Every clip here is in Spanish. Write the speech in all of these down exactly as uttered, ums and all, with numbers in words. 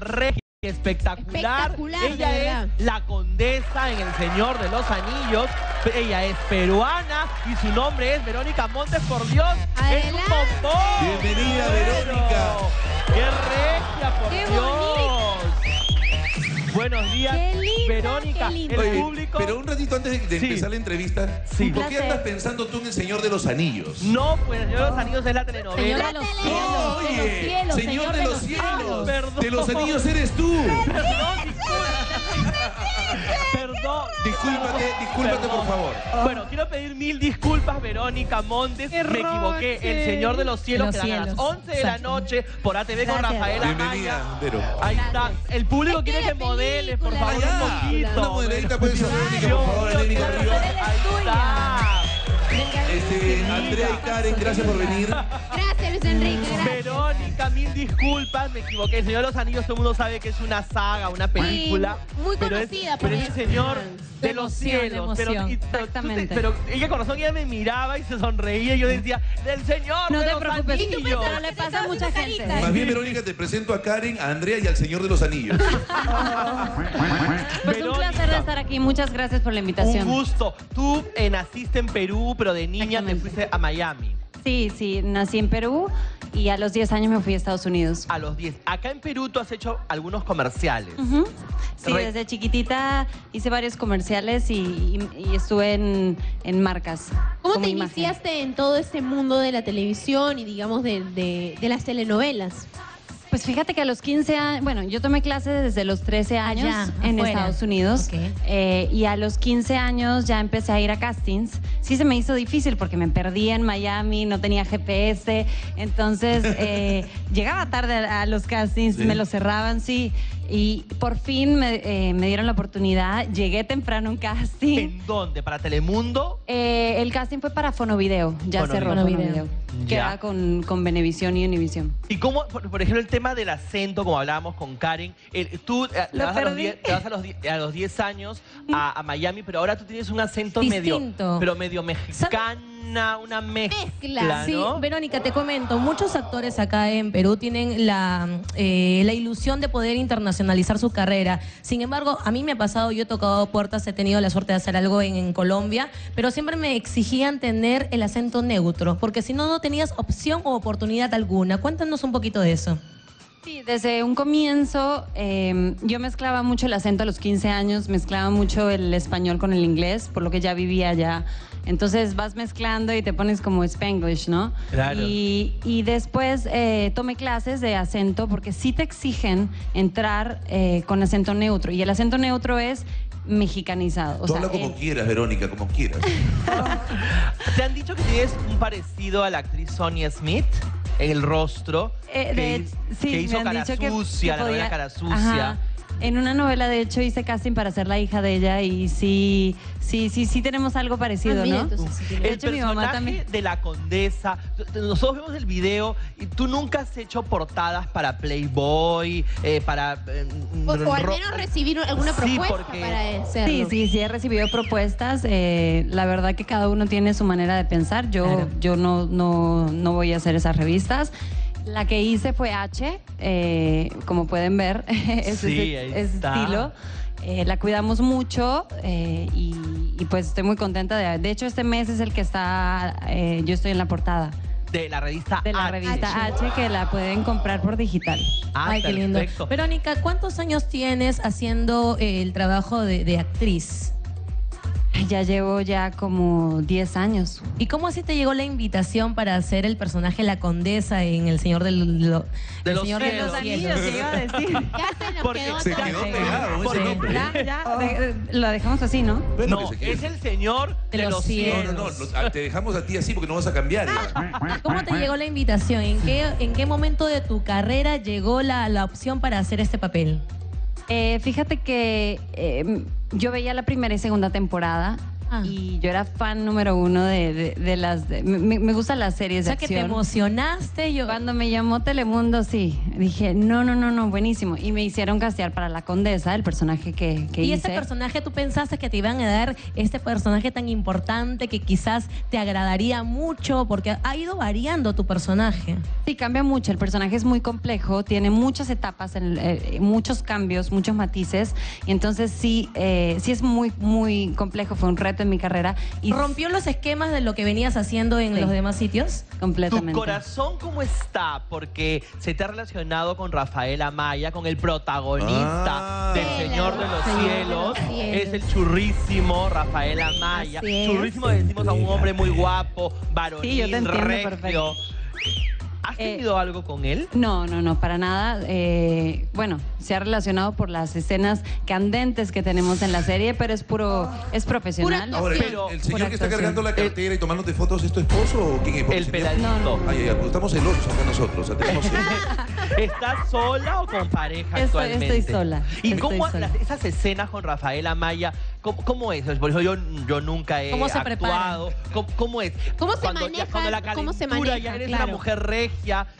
re espectacular. espectacular. Ella es la condesa en El Señor de los Anillos. Ella es peruana y su nombre es Verónica Montes, por Dios. Adelante. Es un montón. Bienvenida, Verónica. ¡Qué regia, por Qué Dios! Bonito. Buenos días, qué lindo, Verónica. Qué lindo. El público. Oye, pero un ratito antes de, de sí. empezar la entrevista, sí. ¿por qué andas pensando tú en El Señor de los Anillos? No, pues El Señor de los Anillos es la telenovela. Señor de los oh, Cielos. Oye, de los cielos, Señor, Señor de los Cielos. Cielos. Perdón. De los Anillos eres tú. Perdón. Perdón. Discúlpate, discúlpate Perdón. por favor. Bueno, quiero pedir mil disculpas, Verónica Montes. Qué Me equivoqué. El Señor de los Cielos, que a las once de la noche por A T V Gracias. con Rafael Amaya. Ahí está. El público es que quiere que modeles, por favor, allá. un poquito. Una modelita puede ser Verónica, por favor, Verónica Ríos. Ahí está. Este, Andrea y Karen, gracias por venir. Gracias, Luis Enrique. Gracias. Verónica, mil disculpas, me equivoqué. El Señor de los Anillos, todo el mundo sabe que es una saga, una película. Sí, muy pero conocida. Es, pero es El Señor de, de los emoción, Cielos. Pero, y, Exactamente. Te, pero ella con razón, ella me miraba y se sonreía. Y yo decía, del Señor no de los Anillos. No te preocupes, no le pasa a mucha gente. Más bien, Verónica, te presento a Karen, a Andrea y al Señor de los Anillos. Oh. Pues Verónica, un placer de estar aquí. Muchas gracias por la invitación. Un gusto. Tú eh, naciste en Perú, pero de niña te fuiste a Miami. Sí, sí, nací en Perú y a los diez años me fui a Estados Unidos. A los diez. Acá en Perú tú has hecho algunos comerciales. Uh-huh. Sí, Re... desde chiquitita hice varios comerciales y, y, y estuve en, en marcas. ¿Cómo te iniciaste imagen. en todo este mundo de la televisión y digamos de, de, de las telenovelas? Pues fíjate que a los quince años, bueno, yo tomé clases desde los trece años Allá, en afuera. Estados Unidos. Okay. Eh, y a los quince años ya empecé a ir a castings. Sí se me hizo difícil porque me perdía en Miami, no tenía G P S. Entonces eh, llegaba tarde a los castings, sí. me los cerraban, sí. Y por fin me, eh, me dieron la oportunidad. Llegué temprano a un casting. ¿En dónde? ¿Para Telemundo? Eh, el casting fue para Fonovideo. Ya Fonovideo. cerró Fonovideo. Fonovideo. Ya. Que va con, con Benevisión y Univisión. ¿Y cómo, por, por ejemplo, el tema del acento, como hablábamos con Karen? El, tú eh, te, vas a los diez, te vas a los diez años a, a Miami, pero ahora tú tienes un acento Distinto. medio pero medio mexicano. Una, una mezcla, mezcla ¿no? Sí, Verónica, te comento, muchos actores acá en Perú tienen la, eh, la ilusión de poder internacionalizar su carrera. Sin embargo, a mí me ha pasado, yo he tocado puertas, he tenido la suerte de hacer algo en, en Colombia, pero siempre me exigían tener el acento neutro, porque si no, no tenías opción o oportunidad alguna. Cuéntanos un poquito de eso. Sí, desde un comienzo eh, yo mezclaba mucho el acento a los quince años, mezclaba mucho el español con el inglés, por lo que ya vivía allá. Entonces vas mezclando y te pones como Spanglish, ¿no? Claro. Y, y después eh, tomé clases de acento porque sí te exigen entrar eh, con acento neutro. Y el acento neutro es mexicanizado. O Tú sea, habla como eh... quieras, Verónica, como quieras. ¿Te han dicho que tienes un parecido a la actriz Sonia Smith? El rostro, eh, de, que, sí, que hizo me han Cara dicho Sucia, que, que podía, la novela Cara Sucia. Ajá. En una novela, de hecho, hice casting para ser la hija de ella y sí, sí, sí, sí tenemos algo parecido, ah, mira, ¿no? Entonces, sí, el de hecho, personaje mi mamá también... de la condesa, nosotros vemos el video y tú nunca has hecho portadas para Playboy, eh, para... Eh, o, o al menos recibir alguna propuesta sí, porque... para ser. Sí, sí, sí, he recibido propuestas. Eh, la verdad que cada uno tiene su manera de pensar. Yo, claro. yo no, no, no voy a hacer esas revistas. La que hice fue H, eh, como pueden ver, es sí, ese, ese estilo. Eh, la cuidamos mucho eh, y, y pues estoy muy contenta. De, de hecho, este mes es el que está, eh, yo estoy en la portada. De la revista De la H. revista H, que la pueden comprar por digital. Ah, Ay, qué lindo. Perfecto. Verónica, ¿cuántos años tienes haciendo el trabajo de, de actriz? Ya llevo ya como diez años. ¿Y cómo así te llegó la invitación para hacer el personaje La Condesa en El Señor de, lo, de, el los, señor cielos. de los Cielos? Se iba a decir. Ya se nos Porque quedó se quedó pegado. Porque ya, ya, oh. de, la dejamos así, ¿no? Bueno, no, es El Señor de, de los, los cielos. cielos. No, no, no, te dejamos a ti así porque no vas a cambiar. ¿eh? ¿Cómo te llegó la invitación? ¿En qué, en qué momento de tu carrera llegó la, la opción para hacer este papel? Eh, fíjate que... Eh, Yo veía la primera y segunda temporada Ah. Y yo era fan número uno de, de, de las... De, me, me gustan las series de acción. O sea, que te emocionaste. Yo... Cuando me llamó Telemundo, sí. Dije, no, no, no, no, buenísimo. Y me hicieron castear para la Condesa, el personaje que, que ¿Y hice. ¿Y ese personaje tú pensaste que te iban a dar este personaje tan importante que quizás te agradaría mucho? Porque ha ido variando tu personaje. Sí, cambia mucho. El personaje es muy complejo, tiene muchas etapas, en el, eh, muchos cambios, muchos matices. Y entonces sí, eh, sí es muy, muy complejo. Fue un reto en mi carrera. Y ¿rompió los esquemas de lo que venías haciendo en sí. los demás sitios? Completamente. ¿Tu corazón cómo está? Porque se te ha relacionado con Rafael Amaya, con el protagonista ah, del Señor de los Cielos. Es el churrísimo Rafael Amaya. Churrísimo le decimos a un hombre muy guapo, varonil, sí, yo te entiendo, regio. Perfecto. ¿Has tenido eh, algo con él? No, no, no, para nada. Eh, bueno, se ha relacionado por las escenas candentes que tenemos en la serie, pero es puro, oh. es profesional. Ahora, pero, ¿el señor que está cargando la cartera y tomándote fotos es tu esposo o quién es? El peladito. No, no, no. Ay, ay, estamos celosos acá nosotros. O sea, tenemos ¿estás sola o con pareja estoy, actualmente? Estoy sola. ¿Y estoy cómo sola. Las, esas escenas con Rafael Amaya? ¿Cómo, cómo es? Por eso yo, yo nunca he ¿Cómo se actuado. ¿Cómo, ¿Cómo es? ¿Cómo se cuando, maneja? Ya, cuando la calentura, ¿Cómo se maneja? Ya eres claro. una mujer regia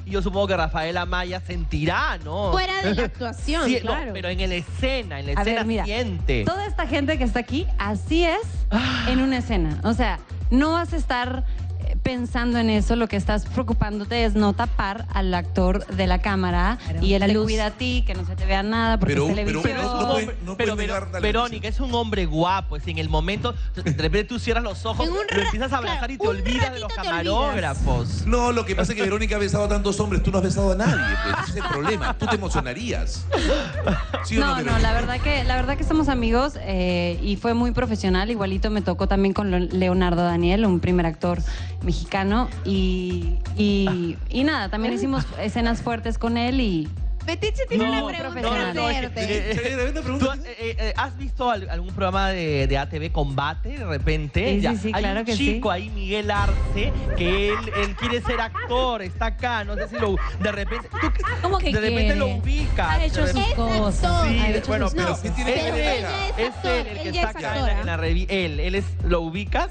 y yo supongo que Rafael Amaya sentirá, ¿no? Fuera de la actuación, sí, claro. No, pero en la escena, en la a escena ver, mira, siente. Toda esta gente que está aquí, así es en una escena. O sea, no vas a estar... pensando en eso, lo que estás preocupándote es no tapar al actor de la cámara pero, y él te cuida a ti, que no se te vea nada porque pero, es televisión. Pero, pero, no puede, no pero, pero Verónica es un hombre guapo, es en el momento, de repente tú cierras los ojos, lo empiezas a abrazar claro, y te olvidas de los camarógrafos. No, lo que pasa es que Verónica ha besado a tantos hombres, tú no has besado a nadie, pues, ese es el problema, tú te emocionarías. ¿Sí no, no, no, la verdad que la verdad que somos amigos eh, y fue muy profesional, igualito me tocó también con Leonardo Daniel, un primer actor mexicano y, y, y nada, también hicimos escenas fuertes con él y... Petiche tiene no, una pregunta no, no, hacerte. ¿Has visto algún programa de, de A T V Combate de repente? Sí, sí, sí, hay claro un que chico sí. ahí, Miguel Arce, que él, él quiere ser actor, está acá, no sé si lo... De repente... ¿Tú, ¿Cómo que De repente quiere? Lo ubicas. Ha hecho sus cosas. Sí, ha hecho bueno, sus pero... No, tiene pero él ya es actor, es él el él que está acá en la revista. Él, él es... ¿Lo ubicas?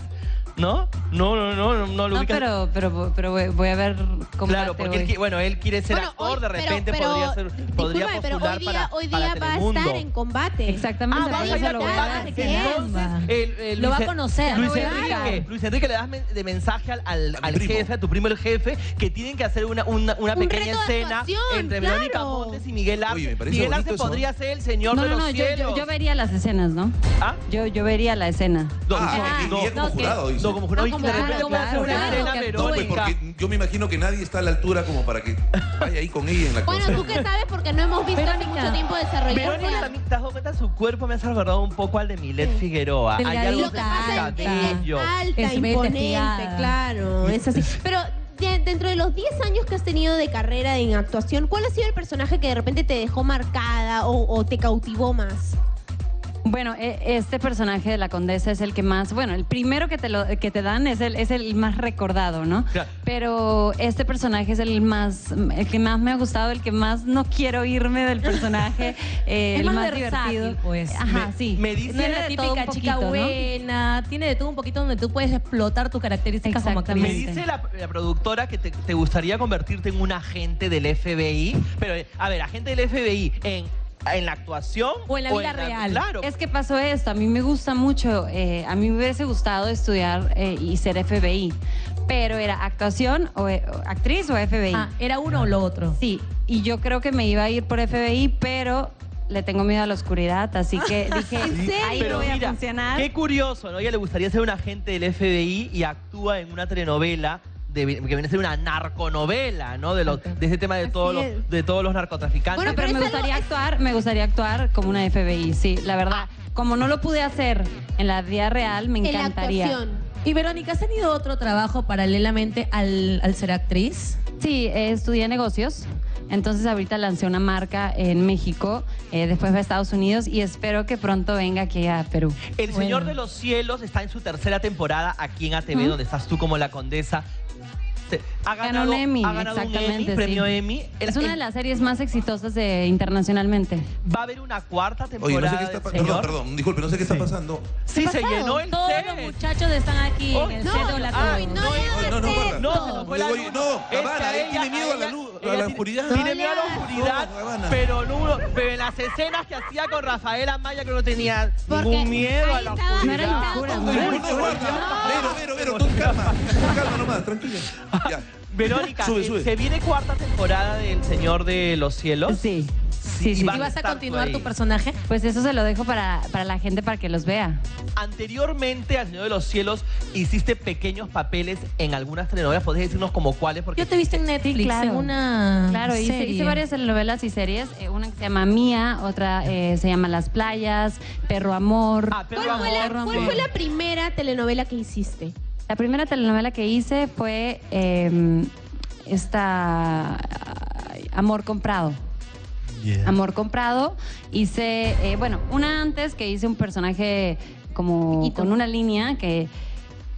¿No? No, no, no, no lo ubicas. No, pero, pero, pero voy a ver cómo. Claro, porque él, bueno, él quiere ser bueno, actor, hoy, de repente pero, podría ser. Disculpa, podría postular pero hoy día, para, hoy día para va Telemundo. A estar en Combate. Exactamente, ah, va a lo combate. Entonces, lo va a conocer. Luis Enrique, Luis Enrique le das men de mensaje al, al, al jefe, a tu primo el jefe, que tienen que hacer una, una, una pequeña Un escena entre claro. Verónica Montes y Miguel Arce. Oye, Miguel Arce podría eso. Ser el señor no, de los no, no, cielos. Yo, yo vería las escenas, ¿no? ¿Ah? Yo, yo vería la escena. No, No, como no, como de repente claro, claro, claro, no, pues porque yo me imagino que nadie está a la altura como para que vaya ahí con ella en la cosa. Bueno, tú qué sabes porque no hemos visto hace mucho tiempo desarrollar. Verónica, también te has dado cuenta, su cuerpo me ha salvado un poco al de Milett sí. Figueroa. Hay algo lo que pasa es que es alta, es imponente, claro, es así. Pero dentro de los diez años que has tenido de carrera en actuación, ¿cuál ha sido el personaje que de repente te dejó marcada o, o te cautivó más? Bueno, este personaje de la Condesa es el que más... Bueno, el primero que te, lo, que te dan es el, es el más recordado, ¿no? Claro. Pero este personaje es el más... El que más me ha gustado, el que más no quiero irme del personaje. eh, es el más, más versátil, divertido. Pues. Ajá, me, sí. Me dice tiene la típica chica poquito, buena, ¿no? Tiene de todo un poquito donde tú puedes explotar tus características como actriz. Me dice la, la productora que te, te gustaría convertirte en un agente del F B I. Pero, a ver, agente del F B I en... ¿En la actuación? O en la vida en la, real. Claro. Es que pasó esto. A mí me gusta mucho. Eh, a mí me hubiese gustado estudiar eh, y ser F B I. Pero era actuación, o, o actriz o F B I. Ah, era uno o lo otro. Sí. Y yo creo que me iba a ir por F B I, pero... Le tengo miedo a la oscuridad, así que dije, ahí no voy a mira, funcionar. Qué curioso, ¿no? Ella le gustaría ser un agente del F B I y actúa en una telenovela. De, que viene a ser una narconovela, ¿no? De, los, de ese tema de todos, los, de todos los narcotraficantes. Bueno, pero, pero me gustaría es... actuar, me gustaría actuar como una F B I, sí, la verdad. Ah. Como no lo pude hacer en la vida real, me encantaría. En la actuación. Y Verónica, ¿has tenido otro trabajo paralelamente al, al ser actriz? Sí, eh, estudié negocios. Entonces ahorita lancé una marca en México, eh, después va a Estados Unidos y espero que pronto venga aquí a Perú. El bueno. Señor de los Cielos está en su tercera temporada aquí en A T V, ¿Mm? Donde estás tú como la Condesa. Ha ganado, ganó un Emmy, ha ganado exactamente, un Emmy, sí. premio Emmy. El, es una de las series más exitosas de, internacionalmente. Va a haber una cuarta temporada. Oye, no sé qué está pasando. Perdón, perdón, disculpe, no sé qué está pasando. Sí, se llenó el set. Todos los muchachos están aquí en el set de la televisión. No, no, no, no, no, no, Habana, él tiene miedo a la luz, a la oscuridad. Tiene miedo a la oscuridad, pero en las escenas que hacía con Rafael Amaya, que no tenía ningún miedo a la oscuridad. Vero, Vero, Vero, tú calma, calma nomás, tranquila. Ya. Verónica, sube, sube. ¿Se viene cuarta temporada del Señor de los Cielos? Sí. Sí, sí. ¿Y vas a continuar tu personaje? Pues eso se lo dejo para, para la gente, para que los vea. Anteriormente al Señor de los Cielos hiciste pequeños papeles en algunas telenovelas. ¿Podés decirnos como cuáles? Porque yo te viste en Netflix, sí, claro. en una Claro, hice, hice varias telenovelas y series. Una que se llama Mía, otra eh, se llama Las Playas, Perro Amor. Ah, Perro ¿Cuál, amor, fue la, ¿Cuál fue la primera telenovela que hiciste? La primera telenovela que hice fue eh, esta Amor Comprado. Yeah. Amor Comprado. Hice, eh, bueno, una antes que hice un personaje como Chiquito. con una línea que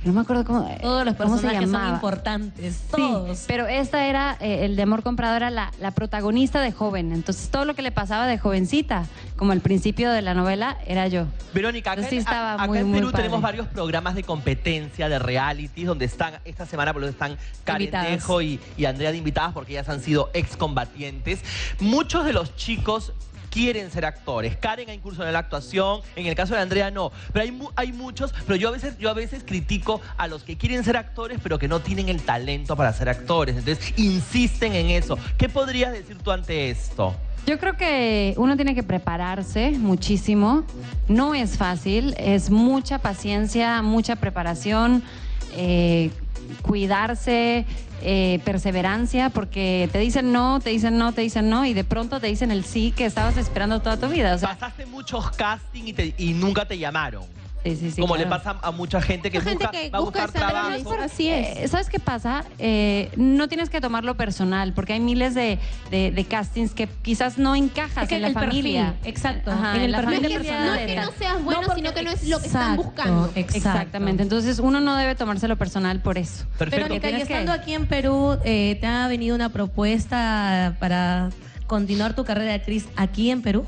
no me acuerdo cómo. Todos los personajes son importantes, todos. Sí, pero esta era, eh, el de Amor Comprado era la, la protagonista de joven. Entonces todo lo que le pasaba de jovencita, como al principio de la novela, era yo. Verónica, acá, sí estaba acá muy, en Perú muy tenemos varios programas de competencia, de reality, donde están, esta semana por lo están Karen Dejo y, y Andrea de invitadas, porque ellas han sido excombatientes. Muchos de los chicos quieren ser actores. Karen ha incursionado en la actuación, en el caso de Andrea no, pero hay, hay muchos, pero yo a veces yo a veces critico a los que quieren ser actores pero que no tienen el talento para ser actores, entonces insisten en eso. ¿Qué podrías decir tú ante esto? Yo creo que uno tiene que prepararse muchísimo, no es fácil, es mucha paciencia, mucha preparación, eh, cuidarse, eh, perseverancia, porque te dicen no, te dicen no, te dicen no y de pronto te dicen el sí que estabas esperando toda tu vida. O sea, pasaste muchos castings y, te, y nunca te llamaron. Sí, sí, sí, como claro. le pasa a mucha gente que mucha busca, gente que va a buscar trabajo. Por, así es. Eh, ¿Sabes qué pasa? Eh, no tienes que tomarlo personal, porque hay miles de, de, de castings que quizás no encajas es que en la el familia. Perfil, exacto. Ajá, en el la perfil personal. No es que no seas bueno, no porque, sino que no es lo que exacto, están buscando. Exacto. Exactamente. Entonces uno no debe tomárselo personal por eso. Perfecto. Verónica, y estando que... aquí en Perú, eh, ¿te ha venido una propuesta para continuar tu carrera de actriz aquí en Perú?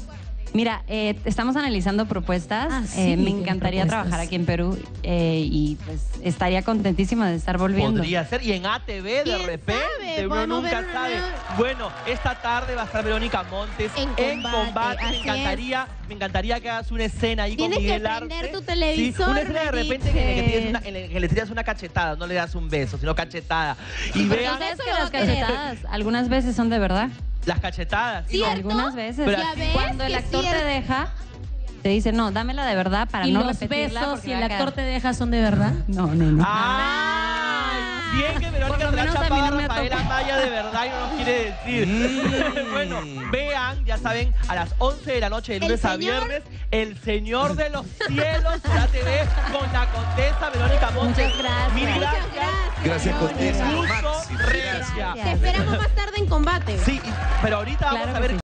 Mira, eh, estamos analizando propuestas. Ah, sí, eh, me encantaría trabajar aquí en Perú eh, y pues estaría contentísima de estar volviendo. Podría ser. Y en A T V de repente, sabe? uno Vamos nunca una... sabe. Bueno, esta tarde va a estar Verónica Montes en Combate. En combate. Me, encantaría, me encantaría que hagas una escena ahí con Miguel Arce. Tienes que prender tu televisor. Sí, una escena de repente en la que, que le tiras una cachetada, no le das un beso, sino cachetada. Y vean que las cachetadas algunas veces son de verdad. Las cachetadas. ¿Cierto? Y algunas veces. Pero así, cuando el actor te deja, te dice, no, dámela de verdad para no repetirla. ¿Y los besos, si el actor te deja, son de verdad? No, no, no. ¡Ah! Bien que Verónica se la ha chapado a Rafael Amaya de verdad y no nos quiere decir. Mm. Bueno, vean, ya saben, a las once de la noche, de lunes a viernes, El Señor de los Cielos por A T V con la Contesa Verónica Montes. Muchas gracias. Mil gracias. Gracias, Contesa. Te esperamos más tarde en Combate. Sí, pero ahorita claro vamos a ver... Sí.